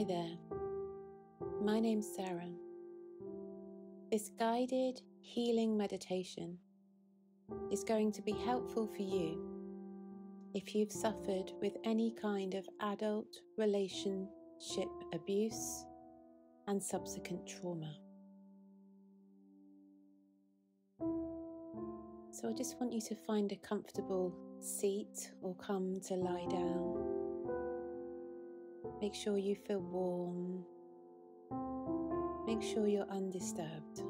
Hi there, my name's Sarah. This guided healing meditation is going to be helpful for you if you've suffered with any kind of adult relationship abuse and subsequent trauma. So I just want you to find a comfortable seat or come to lie down. Make sure you feel warm. Make sure you're undisturbed.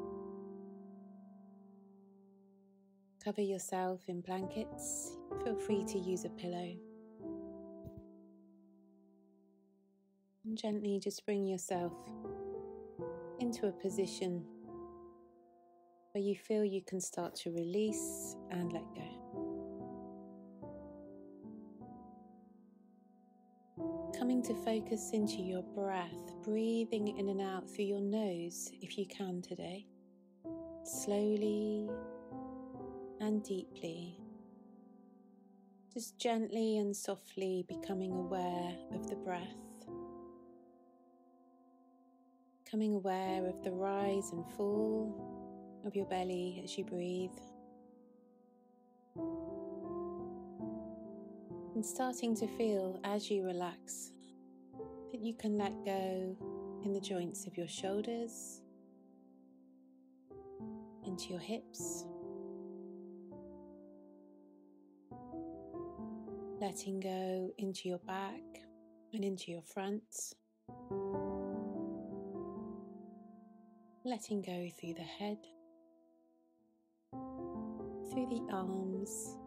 Cover yourself in blankets. Feel free to use a pillow. And gently just bring yourself into a position where you feel you can start to release and let go. Coming to focus into your breath, breathing in and out through your nose if you can today, slowly and deeply, just gently and softly becoming aware of the breath, becoming aware of the rise and fall of your belly as you breathe. And starting to feel as you relax that you can let go in the joints of your shoulders, into your hips, letting go into your back and into your front, letting go through the head, through the arms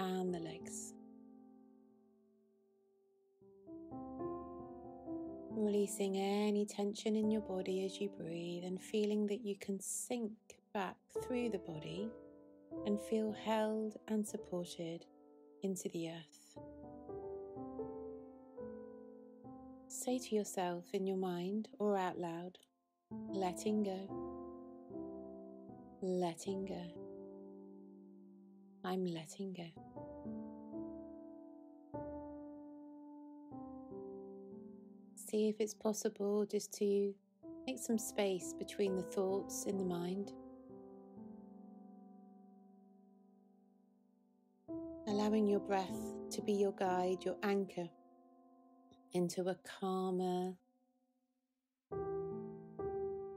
and the legs. Releasing any tension in your body as you breathe and feeling that you can sink back through the body and feel held and supported into the earth. Say to yourself in your mind or out loud, letting go, letting go, I'm letting go. See if it's possible just to make some space between the thoughts in the mind. Allowing your breath to be your guide, your anchor into a calmer,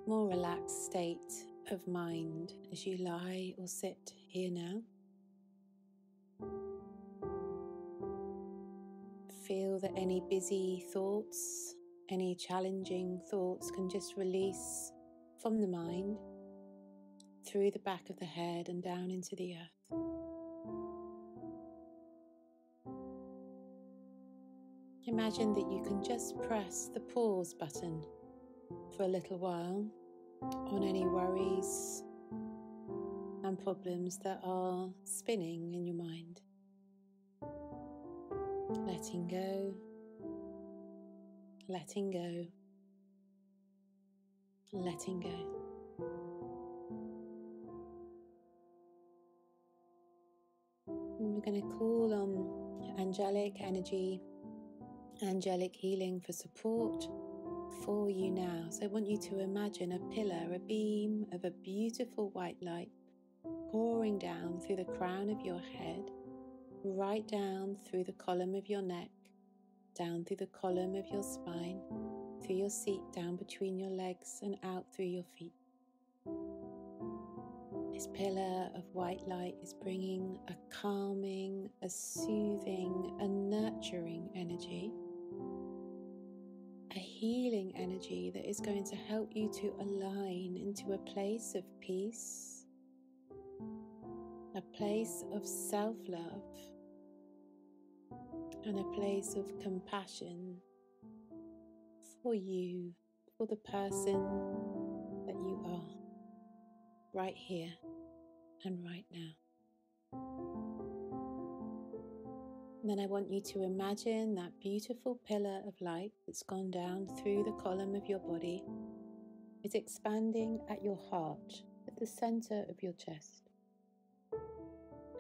more relaxed state of mind as you lie or sit here now. Feel that any busy thoughts, any challenging thoughts can just release from the mind, through the back of the head and down into the earth. Imagine that you can just press the pause button for a little while on any worries and problems that are spinning in your mind. Letting go, letting go, letting go. And we're going to call on angelic energy, angelic healing for support for you now. So I want you to imagine a pillar, a beam of a beautiful white light pouring down through the crown of your head, right down through the column of your neck, down through the column of your spine, through your seat, down between your legs and out through your feet. This pillar of white light is bringing a calming, a soothing, a nurturing energy, a healing energy that is going to help you to align into a place of peace, a place of self-love and a place of compassion for you, for the person that you are, right here and right now. And then I want you to imagine that beautiful pillar of light that's gone down through the column of your body is expanding at your heart, at the center of your chest.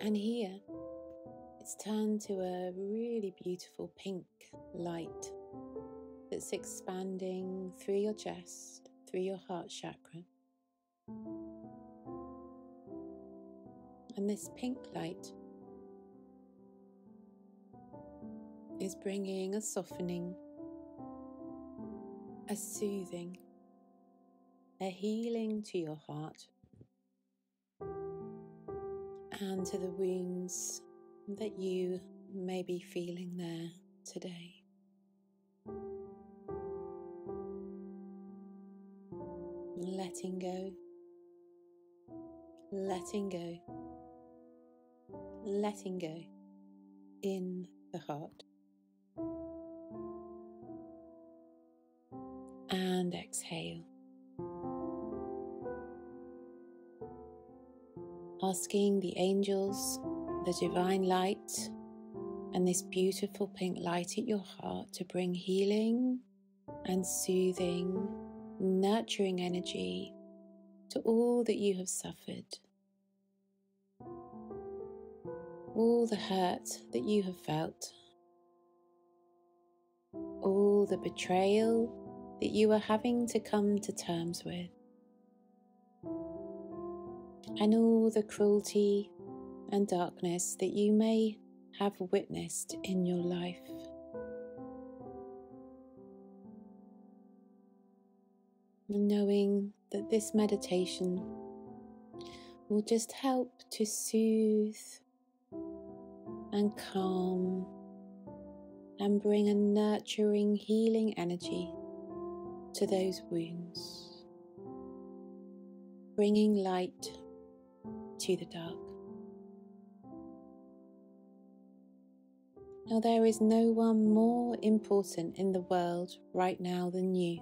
And here, it's turned to a really beautiful pink light that's expanding through your chest, through your heart chakra. And this pink light is bringing a softening, a soothing, a healing to your heart and to the wounds that you may be feeling there today. Letting go, letting go, letting go in the heart. And exhale. Asking the angels, the divine light, and this beautiful pink light at your heart to bring healing and soothing, nurturing energy to all that you have suffered, all the hurt that you have felt, all the betrayal that you are having to come to terms with, and all the cruelty and darkness that you may have witnessed in your life. And knowing that this meditation will just help to soothe and calm and bring a nurturing, healing energy to those wounds, bringing light to the dark. Now, there is no one more important in the world right now than you.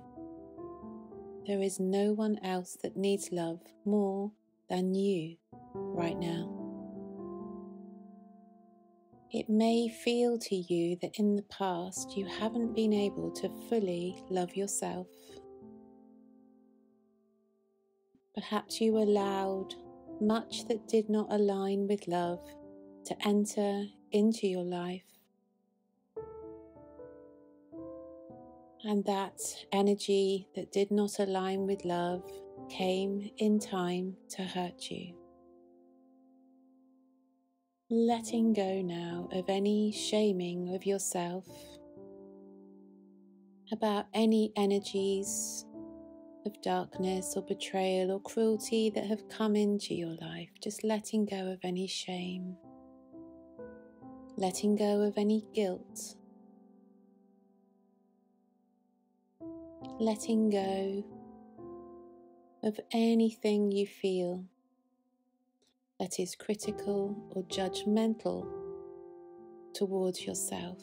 There is no one else that needs love more than you right now. It may feel to you that in the past you haven't been able to fully love yourself. Perhaps you allowed much that did not align with love to enter into your life. And that energy that did not align with love came in time to hurt you. Letting go now of any shaming of yourself, about any energies of darkness or betrayal or cruelty that have come into your life. Just letting go of any shame, letting go of any guilt, letting go of anything you feel that is critical or judgmental towards yourself.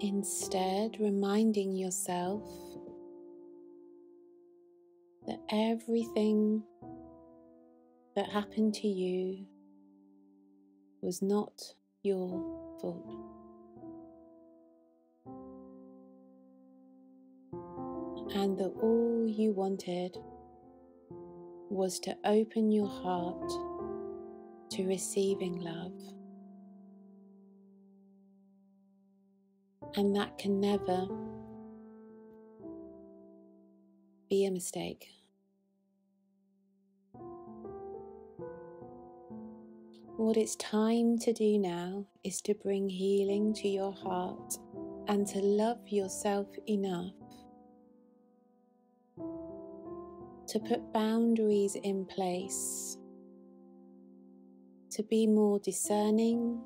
Instead, reminding yourself that everything that happened to you was not your fault. And that all you wanted was to open your heart to receiving love. And that can never be a mistake. What it's time to do now is to bring healing to your heart and to love yourself enough to put boundaries in place, to be more discerning,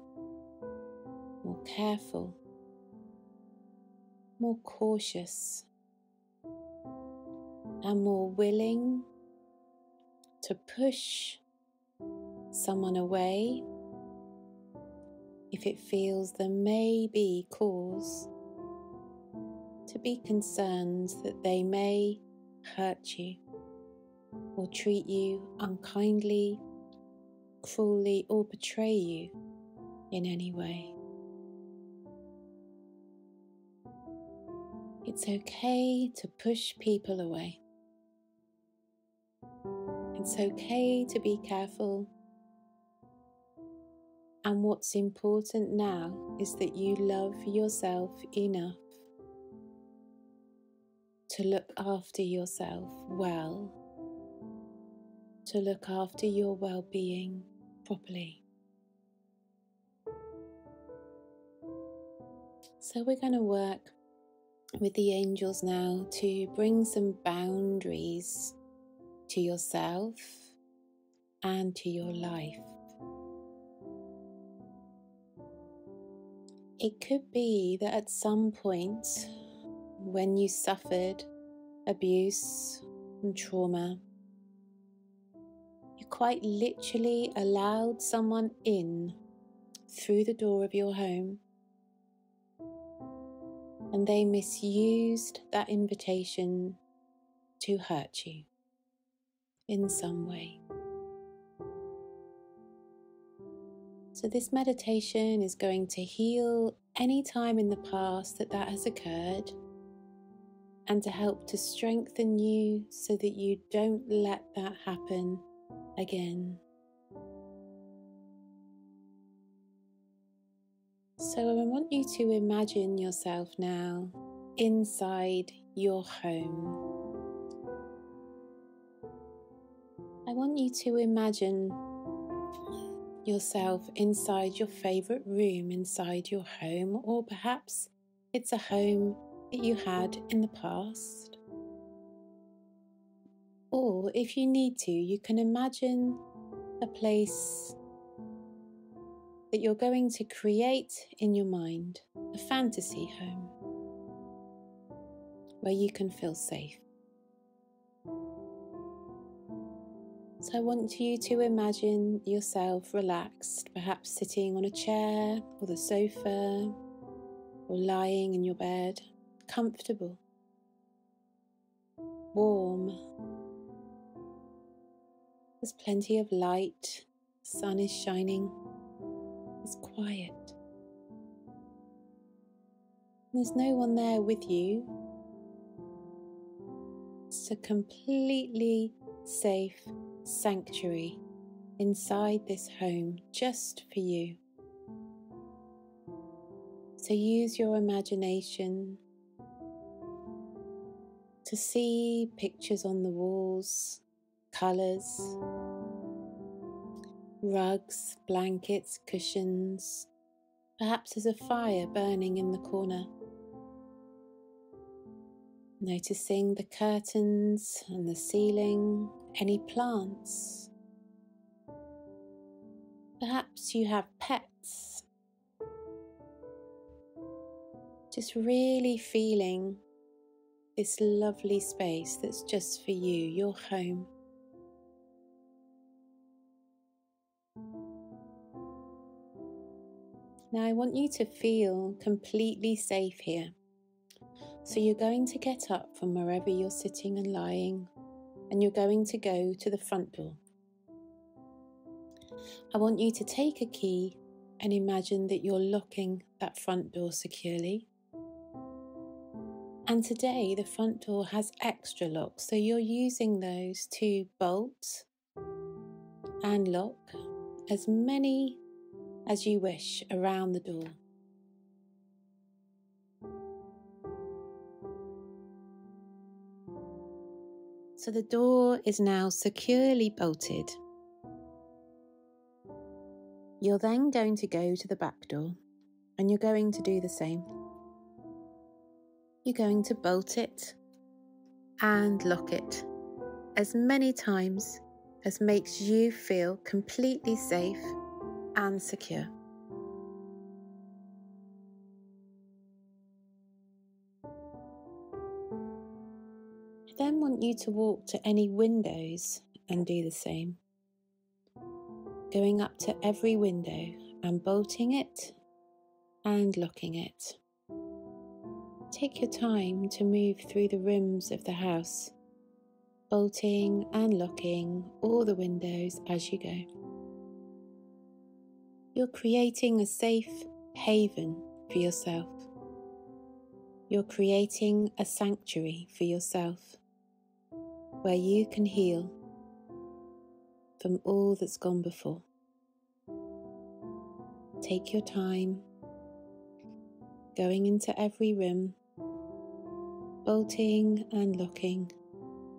more careful, more cautious, and more willing to push someone away if it feels there may be cause to be concerned that they may hurt you or treat you unkindly, cruelly, or betray you in any way. It's okay to push people away. It's okay to be careful And what's important now is that you love yourself enough to look after yourself well, to look after your well-being properly. So we're going to work with the angels now to bring some boundaries to yourself and to your life. It could be that at some point when you suffered abuse and trauma, you quite literally allowed someone in through the door of your home, and they misused that invitation to hurt you in some way. So this meditation is going to heal any time in the past that has occurred, and to help to strengthen you so that you don't let that happen again. So I want you to imagine yourself now inside your home. I want you to imagine yourself inside your favourite room inside your home, or perhaps it's a home that you had in the past. Or if you need to, you can imagine a place that you're going to create in your mind, a fantasy home where you can feel safe. So I want you to imagine yourself relaxed, perhaps sitting on a chair or the sofa or lying in your bed, comfortable, warm. There's plenty of light, the sun is shining, it's quiet. There's no one there with you. It's a completely safe sanctuary inside this home just for you. So use your imagination to see pictures on the walls, colours, rugs, blankets, cushions. Perhaps there's a fire burning in the corner. Noticing the curtains and the ceiling, any plants. Perhaps you have pets. Just really feeling this lovely space that's just for you, your home. Now I want you to feel completely safe here. So you're going to get up from wherever you're sitting and lying, and you're going to go to the front door. I want you to take a key and imagine that you're locking that front door securely. And today the front door has extra locks, so you're using those to bolt and lock as many as you wish around the door. So the door is now securely bolted. You're then going to go to the back door, and you're going to do the same. You're going to bolt it and lock it as many times as makes you feel completely safe and secure. Then want you to walk to any windows and do the same, going up to every window and bolting it and locking it. Take your time to move through the rooms of the house, bolting and locking all the windows as you go. You're creating a safe haven for yourself. You're creating a sanctuary for yourself, where you can heal from all that's gone before. Take your time, going into every room, bolting and locking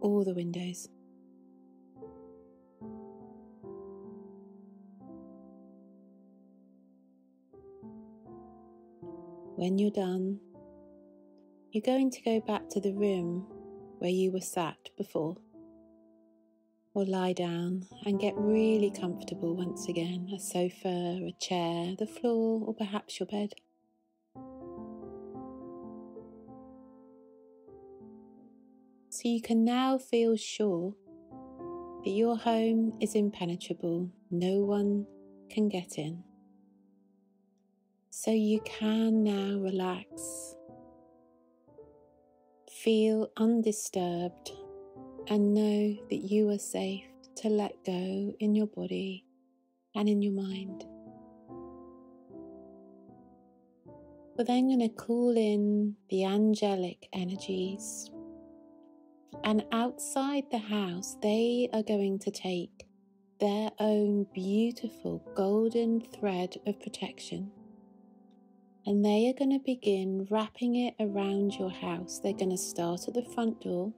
all the windows. When you're done, you're going to go back to the room where you were sat before, or lie down and get really comfortable once again, a sofa, a chair, the floor, or perhaps your bed. So you can now feel sure that your home is impenetrable, no one can get in. So you can now relax, feel undisturbed, and know that you are safe to let go in your body and in your mind. We're then going to call in the angelic energies, and outside the house they are going to take their own beautiful golden thread of protection. And they are going to begin wrapping it around your house. They're going to start at the front door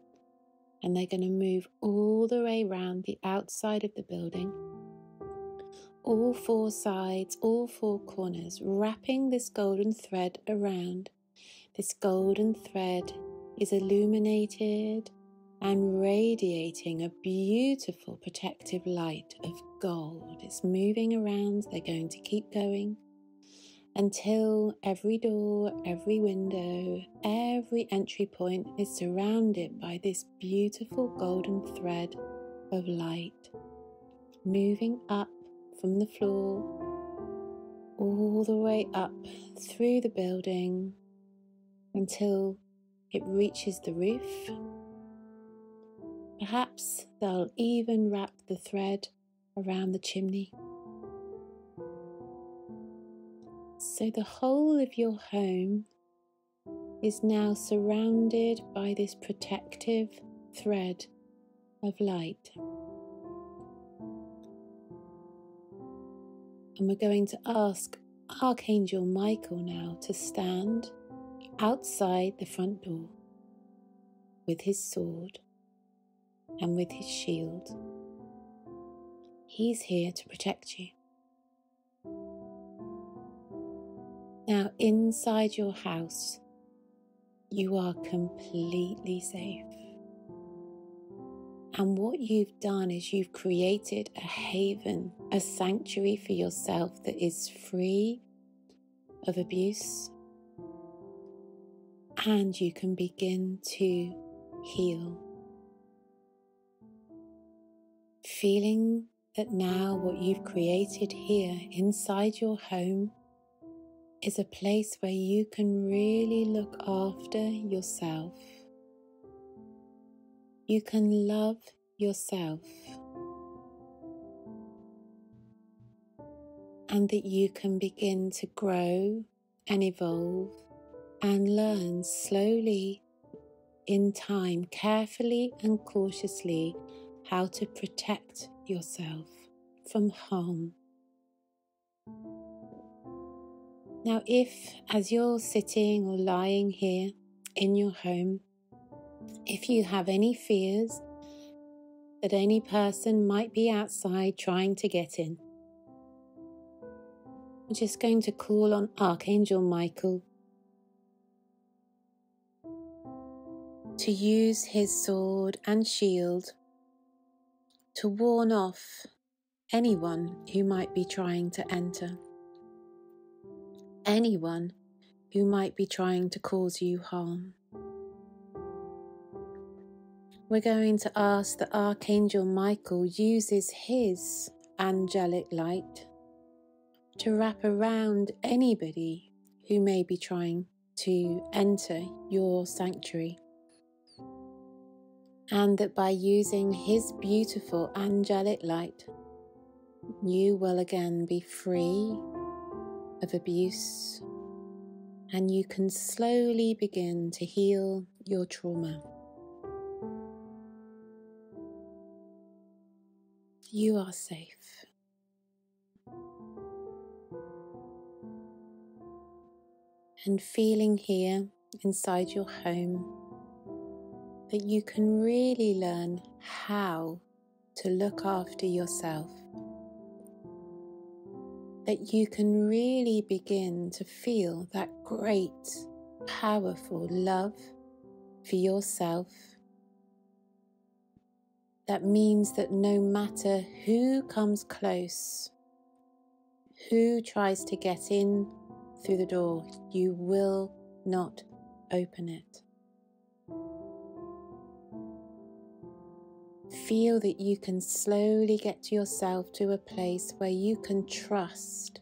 and they're going to move all the way around the outside of the building. All four sides, all four corners, wrapping this golden thread around. This golden thread is illuminated and radiating a beautiful protective light of gold. It's moving around, they're going to keep going, until every door, every window, every entry point is surrounded by this beautiful golden thread of light, moving up from the floor, all the way up through the building until it reaches the roof. Perhaps they'll even wrap the thread around the chimney. So the whole of your home is now surrounded by this protective thread of light. And we're going to ask Archangel Michael now to stand outside the front door with his sword and with his shield. He's here to protect you. Now inside your house, you are completely safe. And what you've done is you've created a haven, a sanctuary for yourself that is free of abuse. And you can begin to heal. Feeling that now what you've created here inside your home is a place where you can really look after yourself. You can love yourself. And that you can begin to grow and evolve and learn slowly in time, carefully and cautiously, how to protect yourself from harm. Now if, as you're sitting or lying here in your home, if you have any fears that any person might be outside trying to get in, we're just going to call on Archangel Michael to use his sword and shield to warn off anyone who might be trying to enter. Anyone who might be trying to cause you harm. We're going to ask that Archangel Michael uses his angelic light to wrap around anybody who may be trying to enter your sanctuary. And that by using his beautiful angelic light, you will again be free of abuse, and you can slowly begin to heal your trauma. You are safe. and feeling here inside your home that you can really learn how to look after yourself, that you can really begin to feel that great, powerful love for yourself. That means that no matter who comes close, who tries to get in through the door, you will not open it. Feel that you can slowly get yourself to a place where you can trust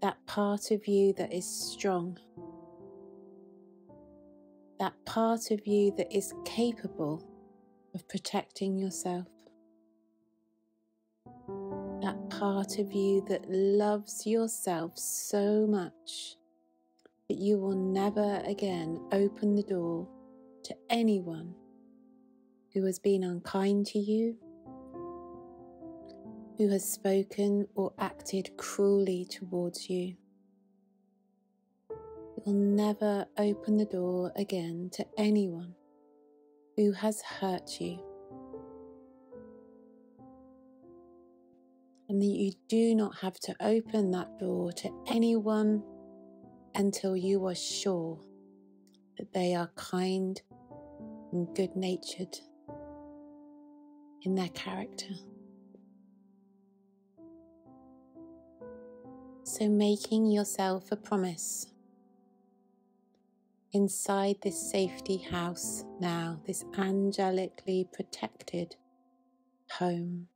that part of you that is strong, that part of you that is capable of protecting yourself, that part of you that loves yourself so much that you will never again open the door to anyone who has been unkind to you, who has spoken or acted cruelly towards you. You'll never open the door again to anyone who has hurt you. And that you do not have to open that door to anyone until you are sure that they are kind and good-natured in their character. So making yourself a promise inside this safety house now, this angelically protected home,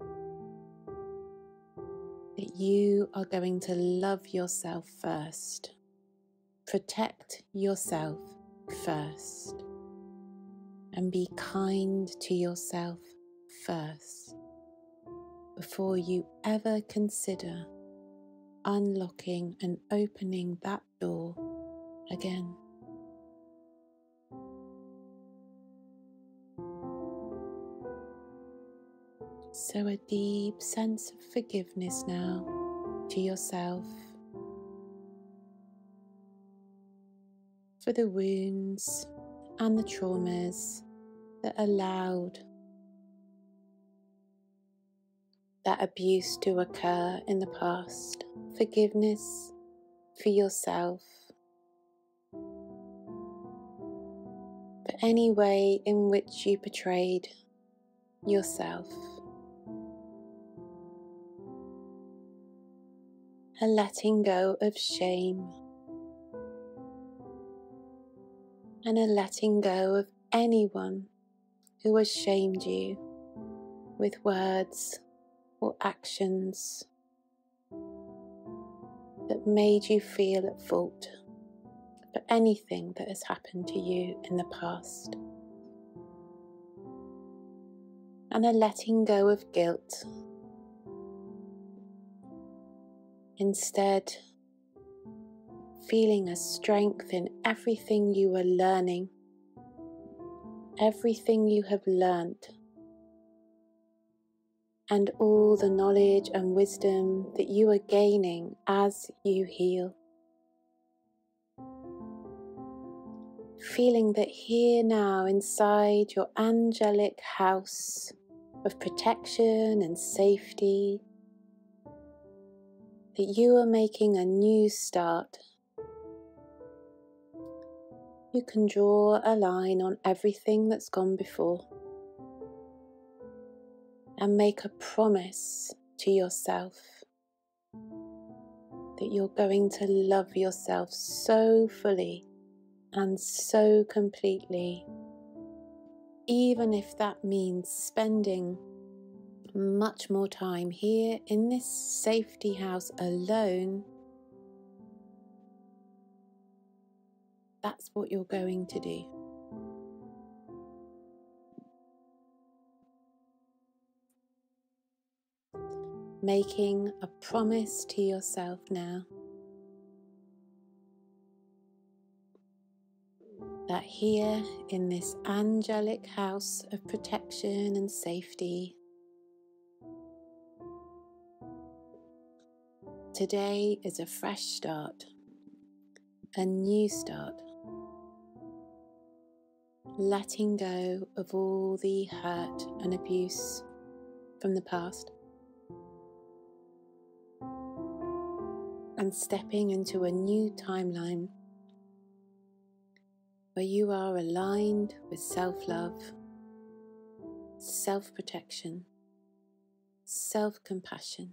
that you are going to love yourself first, protect yourself first, and be kind to yourself first, before you ever consider unlocking and opening that door again. So a deep sense of forgiveness now to yourself for the wounds and the traumas that allowed that abuse to occur in the past. Forgiveness for yourself for any way in which you betrayed yourself. A letting go of shame and a letting go of anyone who has shamed you with words or actions that made you feel at fault for anything that has happened to you in the past, and a letting go of guilt. Instead, feeling a strength in everything you are learning, everything you have learnt, and all the knowledge and wisdom that you are gaining as you heal. Feeling that here now inside your angelic house of protection and safety, that you are making a new start. You can draw a line on everything that's gone before and make a promise to yourself that you're going to love yourself so fully and so completely, even if that means spending much more time here in this safety house alone. That's what you're going to do. Making a promise to yourself now that here in this angelic house of protection and safety, Today is a fresh start, a new start. Letting go of all the hurt and abuse from the past, and stepping into a new timeline where you are aligned with self-love, self-protection, self-compassion.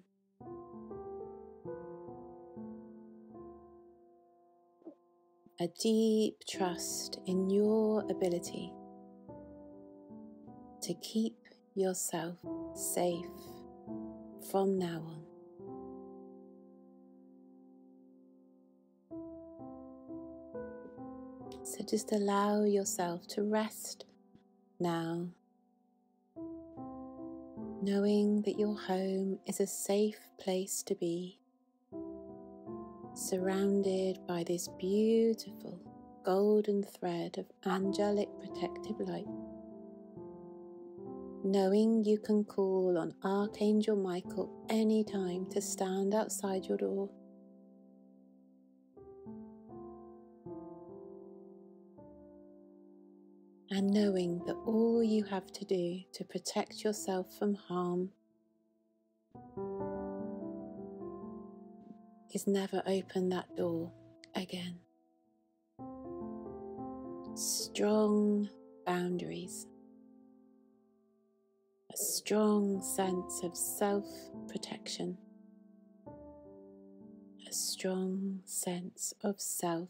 A deep trust in your ability to keep yourself safe from now on. So just allow yourself to rest now, knowing that your home is a safe place to be. Surrounded by this beautiful golden thread of angelic protective light, knowing you can call on Archangel Michael anytime to stand outside your door, and knowing that all you have to do to protect yourself from harm is never open that door again. Strong boundaries, a strong sense of self-protection, a strong sense of self-love.